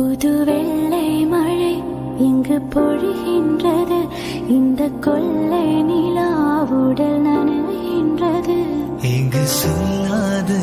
புது வெள்ளை மழை இங்கு பொழிகின்றது இந்த கொள்ளை நிலா உடல் நனைகின்றது இங்கு சொல்லாத